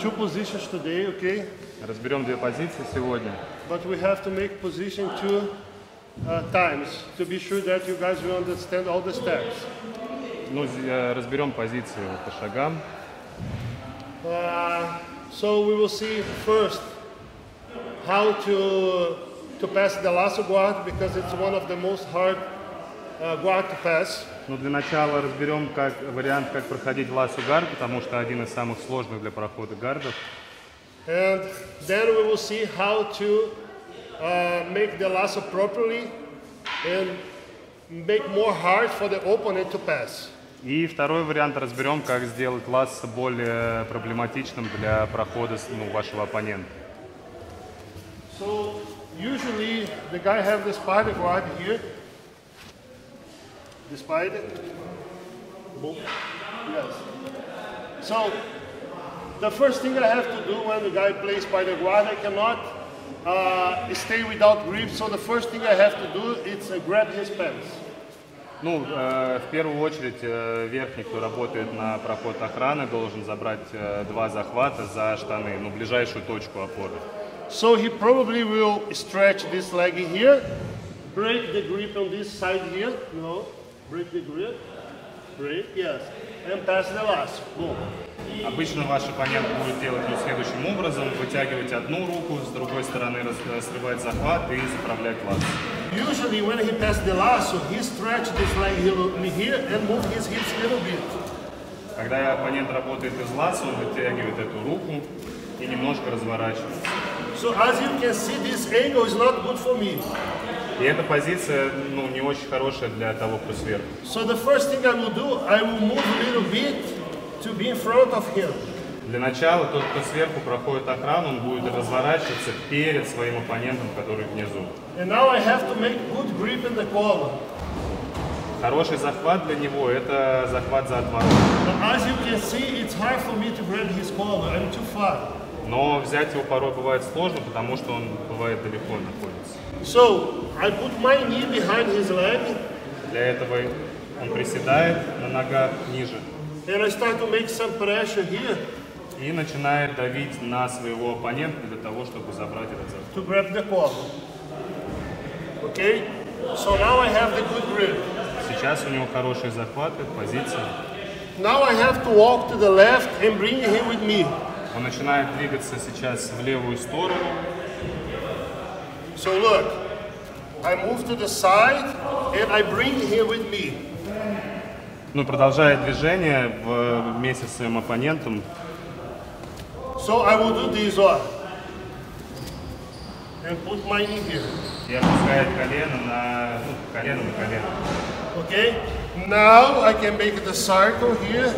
Two positions today, okay? Разберем две позиции сегодня. But we have to make position two times to be sure that you guys will understand all the steps. Ну, разберем позиции по шагам. So we will see first how to pass the lasso guard because it's one of the most hard guard to pass. Ну, для начала разберем вариант, как проходить лассо гард, потому что один из самых сложных для прохода гардов. And then we will see how to make the lasso properly and make more hard for the opponent to pass. И второй вариант разберем, как сделать лассо более проблематичным для прохода вашего оппонента. So usually the guy have the spider guard here. Despite it, boom. Yes. So the first thing I have to do when the guy plays spider guard, I cannot stay without grip. So the first thing I have to do is grab his pants. Ну, в первую очередь верхний, кто работает на проход охраны, должен забрать два захвата за штаны, ну, ближайшую точку опоры. So he probably will stretch this leg here, break the grip on this side here. No. Break the grip, break, yes, and pass the lasso. Boom. Обычно ваш оппонент будет делать его следующим образом: вытягивать одну руку, с другой стороны срывать захват и заправлять лассо. Usually when he passes the lasso, he stretches this leg here and moves his hips a little bit. Когда оппонент работает из лассо, он вытягивает эту руку и немножко разворачивается. So as you can see, this angle is not good for me. И эта позиция, ну, не очень хорошая для того, кто сверху. So the first thing I will do, I will move a little bit to be in front of him. Для начала тот, кто сверху проходит охрану, он будет разворачиваться перед своим оппонентом, который внизу. And now I have to make good grip in the collar. Хороший захват для него – это захват за отворот. As you can see, it's hard for me to grab his collar. I'm too far. Но взять его порой бывает сложно, потому что он бывает далеко находится. So I put my knee behind his leg. Для этого он приседает на ногах ниже. And I start to make some pressure here. И начинает давить на своего оппонента для того, чтобы забрать этот захват. To grab the collar. Okay. So now I have the good grip. Сейчас у него хорошие захваты, позиция. Now I have to walk to the left and bring him with me. Он начинает двигаться сейчас в левую сторону. So look, I move to the side and I bring him with me. Ну, продолжает движение вместе с своим оппонентом. So I will do this one and put my knee here. И опускает колено на, ну, колено на колено. Okay. Now I can make the circle here.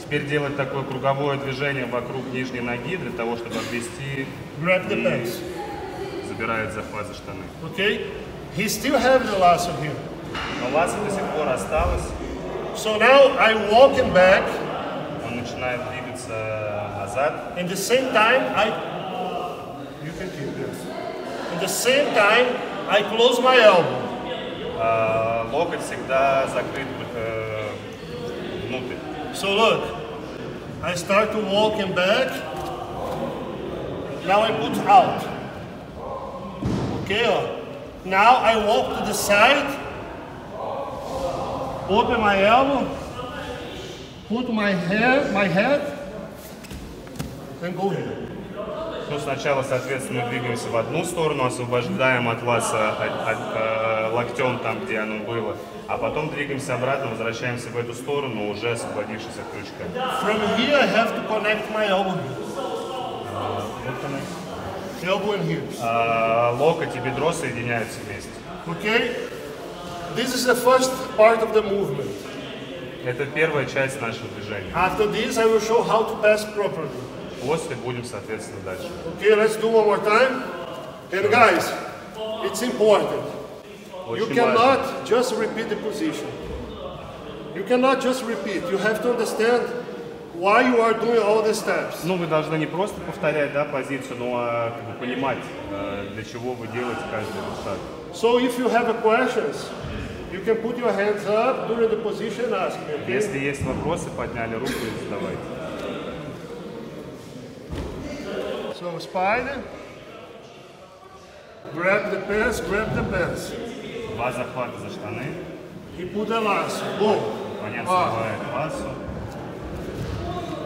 Теперь делать такое круговое движение вокруг нижней ноги для того, чтобы обвести и забирает захват за штаны. Okay. He still have the lasso here. Но лассо до сих пор осталось. So now I walk him back. Он начинает двигаться назад. In the same time I close my elbow. Локоть всегда закрыт внутрь. So look. I start to walk him back. Now I put out. Okay. Now I walk to the side. Open my elbow. Put my head, and go here. Ну, сначала, соответственно, двигаемся в одну сторону, освобождаем от ласса локтем там, где оно было, а потом двигаемся обратно, возвращаемся в эту сторону, уже освободившись от крючка. From here I have to connect my elbow. Elbow and hips. Локоть и бедро соединяются вместе. Okay. This is the first part of the movement. Это первая часть нашего движения. After this I will show how to pass properly. После будем, соответственно, дальше. Okay, let's do one more time. And guys, it's important. You cannot just repeat the position. You cannot just repeat. You have to understand why you are doing all the steps. Ну, вы должны не просто повторять, да, позицию, но как бы понимать, для чего вы делаете каждый шаг. So if you have questions, you can put your hands up during the position and ask me. Если есть вопросы, подняли руку и задавайте. So spider, grab the pants. Два захвата за штаны. И put a lasso. Boom. Понятно, лассо.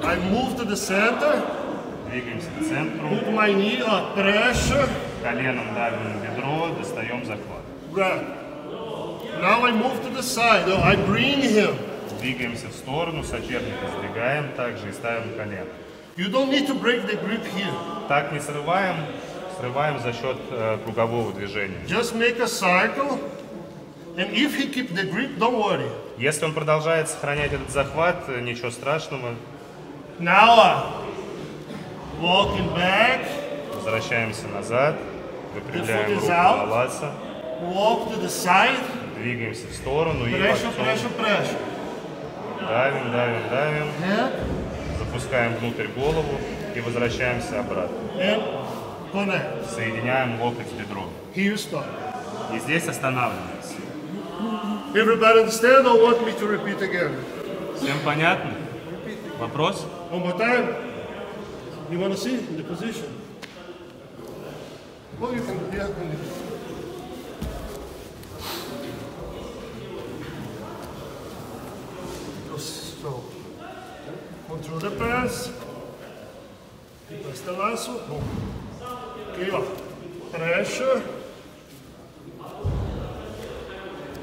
I move to the center. Двигаемся к центру. Put my knee on pressure. Коленом давим на бедро, достаем захват. Grab. Now I move to the side. I bring him. Двигаемся в сторону, соперника сдвигаем, также и ставим колено. You don't need to break the grip here. Так не срываем за счет кругового движения. Just make a cycle, and if he keep the grip, don't worry. Если он продолжает сохранять этот захват, ничего страшного. Now, walking back. Возвращаемся назад, выпрямляем руку на лассо. Walk to the side. Двигаемся в сторону и прessure. Давим. Запускаем внутрь голову и возвращаемся обратно. Соединяем локоть с бедром. И здесь останавливаемся. Всем понятно? Вопрос? So, control the press, press the lasso, boom. Okay, pressure,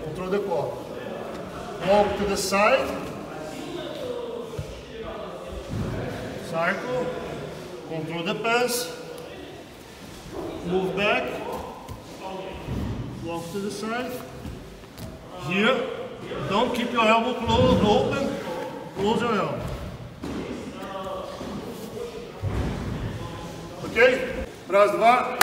control the core. Walk to the side, cycle, control the press, move back, walk to the side. Here, don't keep your elbow closed, open. Close your elbow. Okay? Раз, два.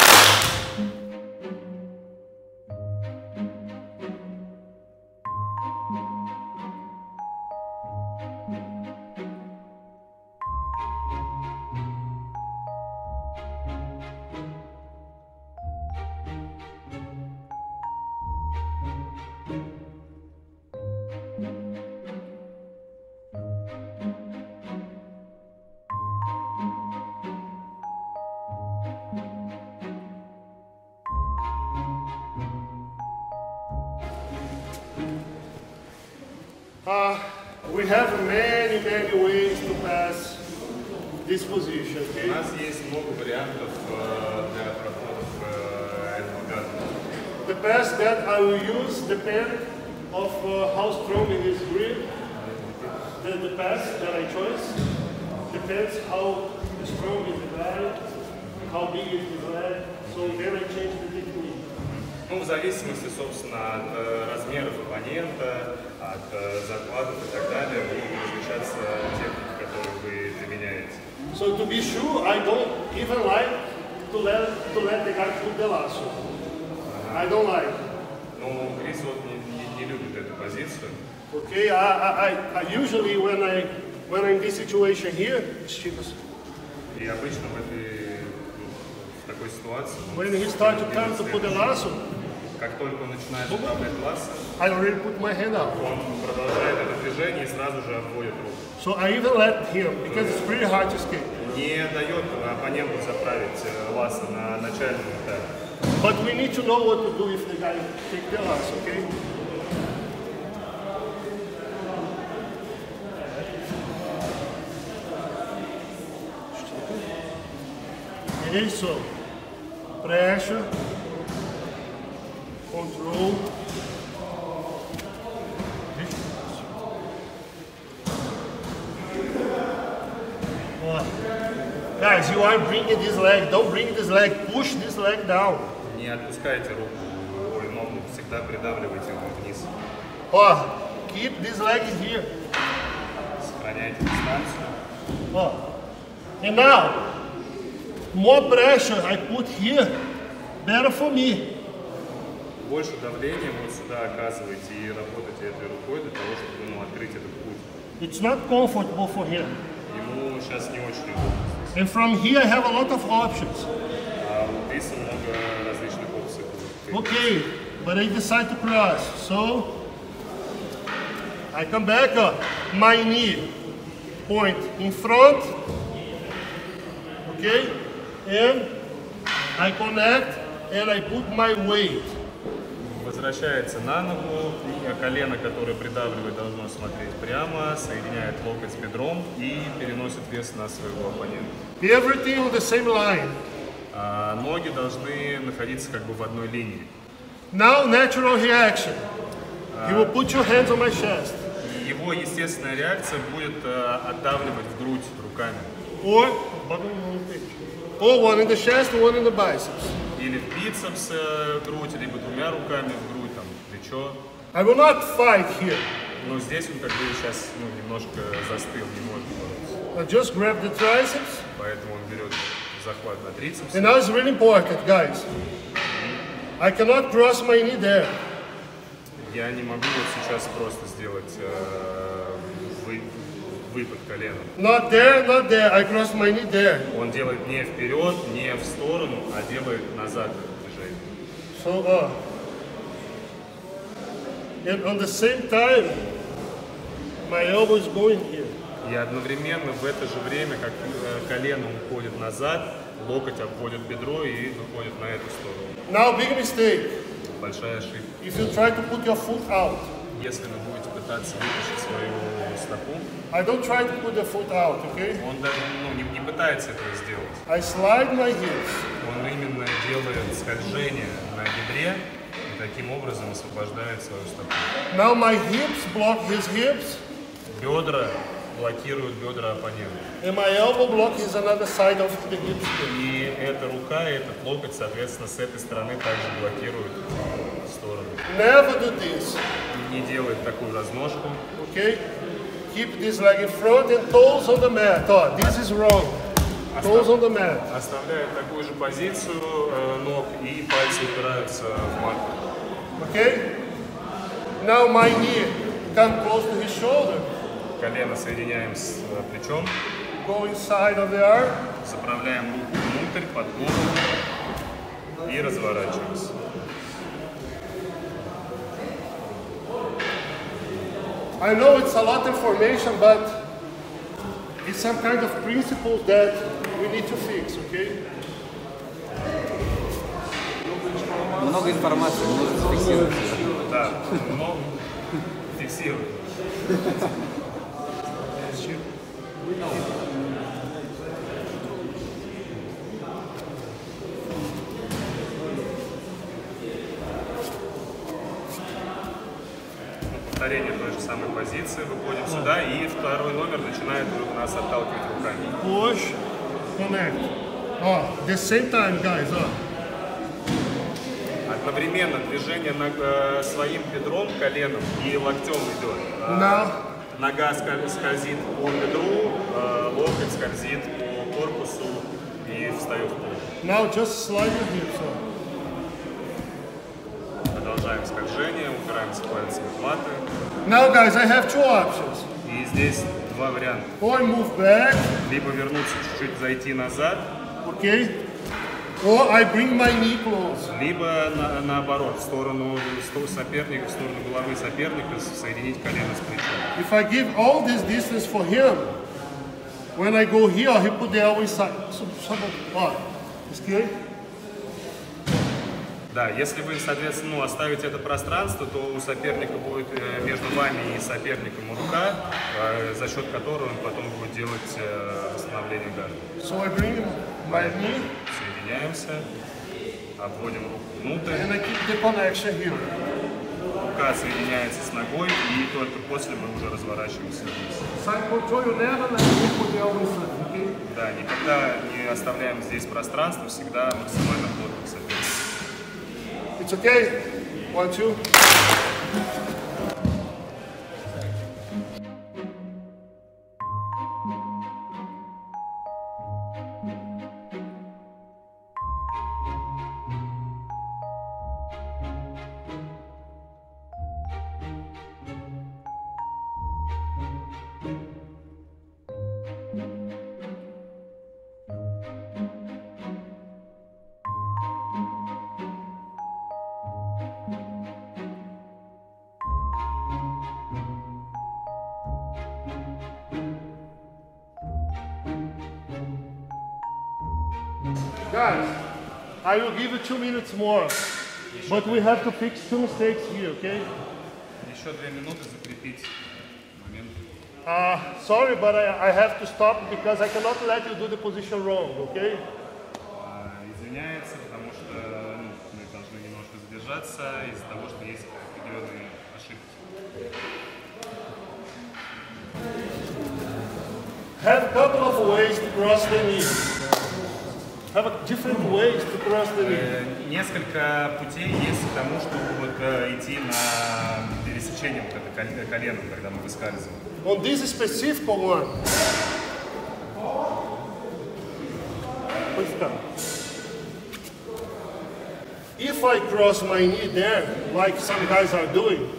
We have many ways to pass this position. Okay? У нас есть много вариантов для проходов этого гаджета. The pass that I will use depends of how strong it is grip. The pass that I choose depends how strong is the leg, how big is the leg. So then I change the technique. Ну, в зависимости, собственно, от размеров оппонента, от захватов и так далее, будут различаться техники, которые вы применяете. So to be sure, I don't even like to let the guy put the lasso. I don't like. Ну, Крис вот не любит эту позицию. Okay, I usually when I'm in this situation here, и обычно в такой ситуации. When he starts to come to put the lasso. Как только он начинает управлять лассо, он продолжает это движение и сразу же обводит руку. So I even let him, because it's pretty hard to escape. Не дает оппоненту заправить лассо на начальном этапе. But we need to know what to do if the guy takes the lasso, okay? Okay, so pressure. Control. Guys, you are bringing this leg. Don't bring this leg. Push this leg down. Не отпускайте руку, ногу всегда придавливайте его вниз. Oh, keep this leg here. Сохраняйте дистанцию. Oh, and now more pressure I put here, better for me. Больше давления вот сюда оказываете и работаете этой рукой для того, чтобы открыть этот путь. It's not comfortable for him. Ему сейчас не очень удобно. And from here I have a lot of options. Здесь много различных опций. Okay, but I decide to cross, so I come back up. My knee point in front. Okay, and I connect and I put my weight. Возвращается на ногу, колено, которое придавливает, должно смотреть прямо, соединяет локоть с бедром и переносит вес на своего оппонента. Everything on the same line. Ноги должны находиться как бы в одной линии. Now natural reaction. You will put your hands on my chest. Его естественная реакция будет отдавливать в грудь руками. Or one in the chest, one in the biceps. Или в бицепс грудь, либо двумя руками в грудь, там, плечо. I will not fight here. Но здесь он как бы сейчас немножко застыл, не может бороться. I just grab the triceps. Поэтому он берет захват на трицепс. And now it's really important, guys. I cannot cross my knee there. Я не могу вот сейчас просто сделать выпад колена. Not there, not there. I cross my knee there. Он делает не вперед, не в сторону, а делает назад движение. So, and on the same time, my elbow is going here. И одновременно в это же время, как колено уходит назад, локоть обводит бедро и выходит на эту сторону. Now big mistake. Большая ошибка. If you try to put your foot out. Если вы будете пытаться вытащить свою стопу. I don't try to put the foot out, okay? Он даже не пытается этого сделать. I slide my hips. Он именно делает скольжение на бедре и таким образом освобождает свою стопу. Now my hips block his hips. Бедра блокируют бедра оппонента. And my elbow block is another side of the hips. И эта рука, и этот локоть, соответственно, с этой стороны также блокируют сторону. Never do this. Не делает такую разножку. Okay. Keep this leg in front and toes on the mat. Oh, this is wrong. Toes on the mat. Оставляет такую же позицию ног и пальцы упираются в матку. Okay. Now my knee come close to his shoulder. Колено соединяем с плечом. Go inside of the arm. Заправляем руку внутрь, под голову и разворачиваемся. I know it's a lot of information, but it's some kind of principles that we need to fix, okay? Много информации, много фиксируется. Да, много фиксируется. Повторение той же самой позиции, выходим сюда, и второй номер начинает нас отталкивать руками. Push, connect. The same time, guys. Одновременно движение своим бедром, коленом и локтем идет. Нога скользит по бедру, локоть скользит по корпусу и встает в пол. Now just slide your hips up. Продолжаем скольжение, упираемся пальцами в маты. Now guys, I have two options. И здесь два варианта. Or move back. Либо вернуться чуть-чуть, зайти назад. Okay. Or I bring my knee close. Либо наоборот, в сторону соперника, в сторону головы соперника соединить колено с плечом. If I give all this distance for him, when I go here, he put the elbow inside. Да, если вы, соответственно, оставите это пространство, то у соперника будет между вами и соперником рука, за счет которого он потом будет делать восстановление гарда. So I bring my knee. Соединяемся, обводим руку внутрь. And I keep the connection here. Рука соединяется с ногой, и только после мы уже разворачиваемся вниз. Да, никогда не оставляем здесь пространство, всегда максимально плотно к сопернику. It's okay. One, two. Guys, I will give you 2 minutes more, but we have to fix two mistakes here, okay? Sorry, but I have to stop because I cannot let you do the position wrong, okay? Have a couple of ways to cross the knee. Have a different ways to cross the knee. Несколько путей есть к тому, чтобы вот, идти на пересечение вот этого колена, когда мы выскальзываем. On this specific one. If I cross my knee there, like some guys are doing,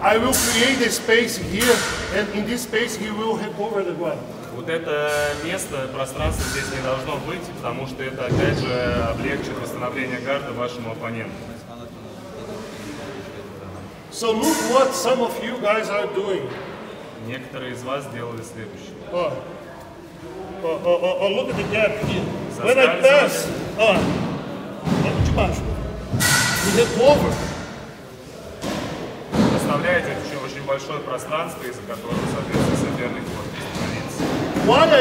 I will create a space here, and in this space he will recover the ground. Вот это место, пространство здесь не должно быть, потому что это, опять же, облегчит восстановление гарда вашему оппоненту. So look what some of you guys are doing. Некоторые из вас делали следующее. Look at the gap here. When I pass, recover. Оставляете очень большое пространство, из-за которого, соответственно, соперник может. While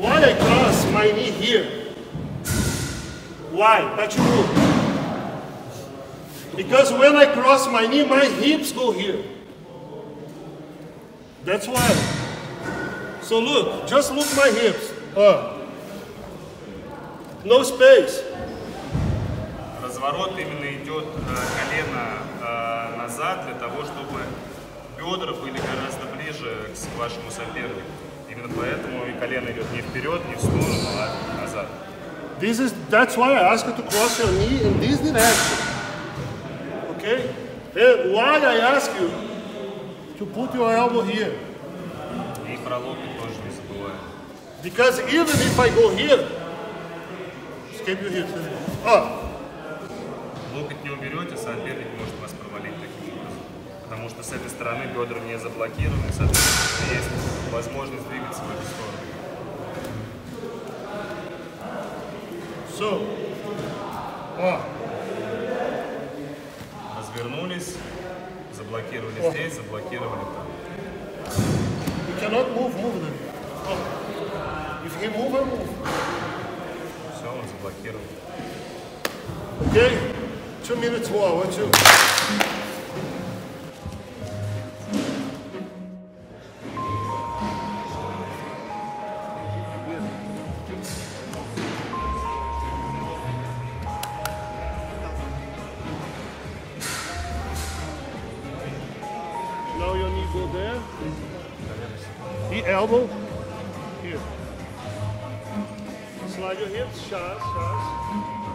I cross my knee here, why? Почему? Because when I cross my knee, my hips go here. That's why. So look, just look my hips. No space. Разворот именно идет колено назад для того, чтобы бедра были гораздо ближе к вашему сопернику. Именно поэтому и колено идет не вперед, не в сторону, а назад. That's why I ask you to cross your knee in this direction. Okay? And why I ask you to put your elbow here? И про локоть тоже не забываем. Because even if I go here, escape your hips. Локоть не уберете, соперник может вас провалить таким образом. Потому что с этой стороны бедра не заблокированы, соответственно, есть возможность двигаться в эту сторону. Развернулись, заблокировали здесь, заблокировали там. You cannot move them. If he move, I move. Все, он заблокировал. Okay, 2 minutes more, what you? Now your knee go there. The elbow here. Slide your hips, shas, shas.